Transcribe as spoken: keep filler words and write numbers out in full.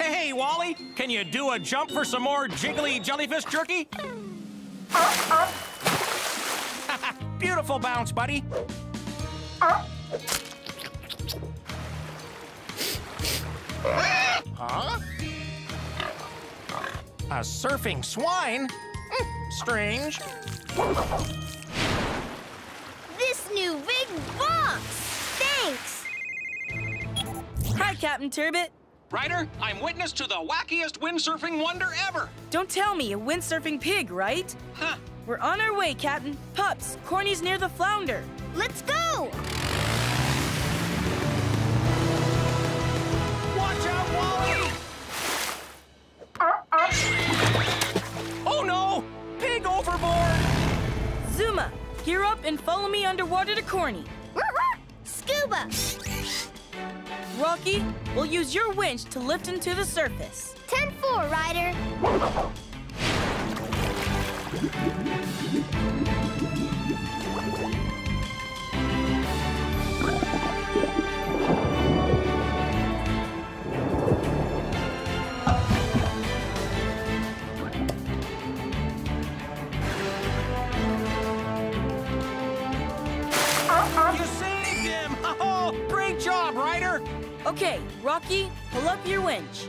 Hey, Wally, can you do a jump for some more jiggly jellyfish jerky? Uh, uh. Beautiful bounce, buddy. Uh. Huh? A surfing swine? Mm, strange. This new rig rocks! Thanks! Hi, Captain Turbot. Ryder, I'm witness to the wackiest windsurfing wonder ever! Don't tell me, a windsurfing pig, right? Huh. We're on our way, Captain. Pups, Corny's near the flounder. Let's go! Watch out, Wally! Uh, uh. Oh no! Pig overboard! Zuma, gear up and follow me underwater to Corny. Scuba! Rocky, we'll use your winch to lift him to the surface. ten four, Ryder. Uh-uh. You saved him! Oh, great job, Ryder! Okay, Rocky, pull up your winch.